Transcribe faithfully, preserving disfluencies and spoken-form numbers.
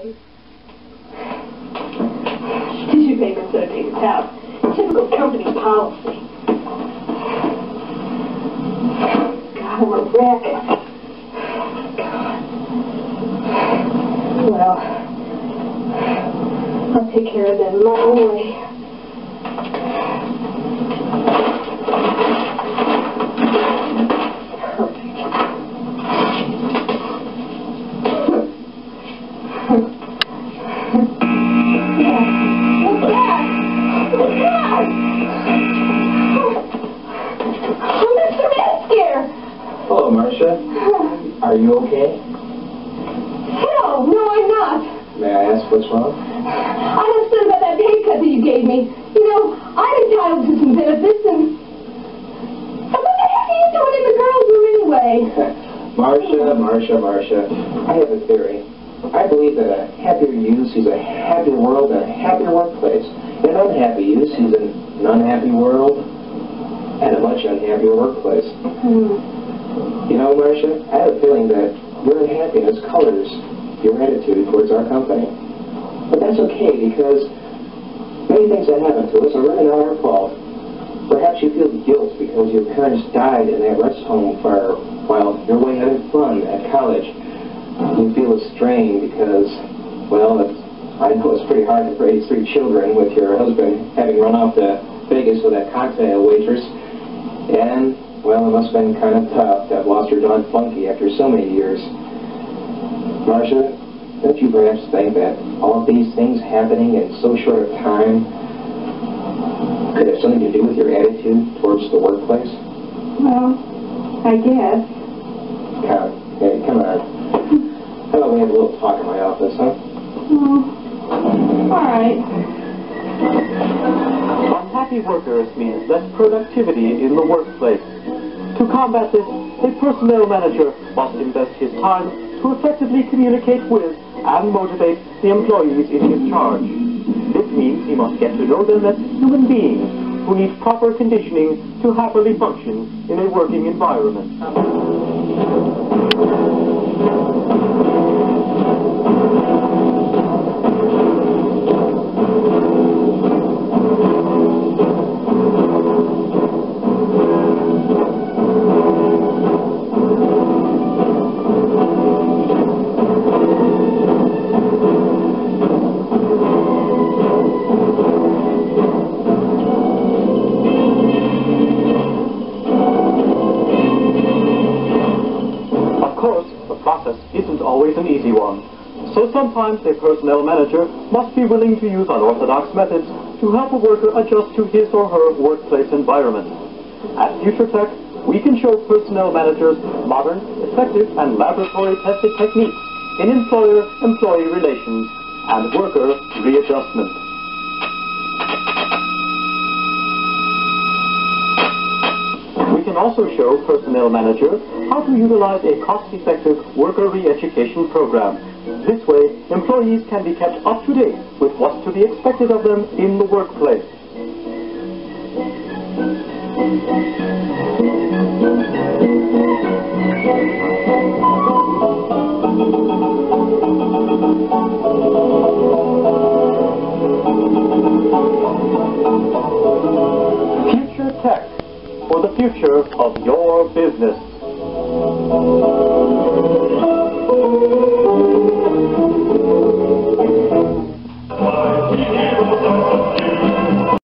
Tissue paper surveys out. Typical company policy. God, we're rapid. God. Well, I'll take care of them my own way. Are you okay? Hell, no, I'm not. May I ask what's wrong? I'm upset about that pay cut that you gave me. You know, I'm entitled to some benefits, and... and what the heck are you doing in the girls' room anyway? Marcia, Marcia, Marcia, I have a theory. I believe that a happier you sees a happier world and a happier workplace. An unhappy you sees an unhappy world and a much unhappier workplace. Hmm. You know, Marcia, I have a feeling that your unhappiness colors your attitude towards our company. But that's okay, because many things that happen to us are really not our fault. Perhaps you feel guilt because your parents died in that rest home fire while you're way having fun at college. You feel strained because, well, it's, I know it's pretty hard to raise three children with your husband having run off to Vegas with that cocktail waitress. And... well, it must have been kind of tough to have lost your dog Funky after so many years. Marcia, don't you perhaps think that all of these things happening in so short a time could have something to do with your attitude towards the workplace? Well, I guess. Come on, hey, come on. How about we have a little talk in my office, huh? Mm. All right. Unhappy workers means less productivity in the workplace. To combat this, a personnel manager must invest his time to effectively communicate with and motivate the employees in his charge. This means he must get to know them as human beings who need proper conditioning to happily function in a working environment. Isn't always an easy one. So sometimes a personnel manager must be willing to use unorthodox methods to help a worker adjust to his or her workplace environment. At FutureTech, we can show personnel managers modern, effective, and laboratory-tested techniques in employer-employee relations and worker readjustment. We can also show personnel managers how to utilize a cost-effective worker re-education program. This way, employees can be kept up to date with what's to be expected of them in the workplace. FutureTech. For the future of your business.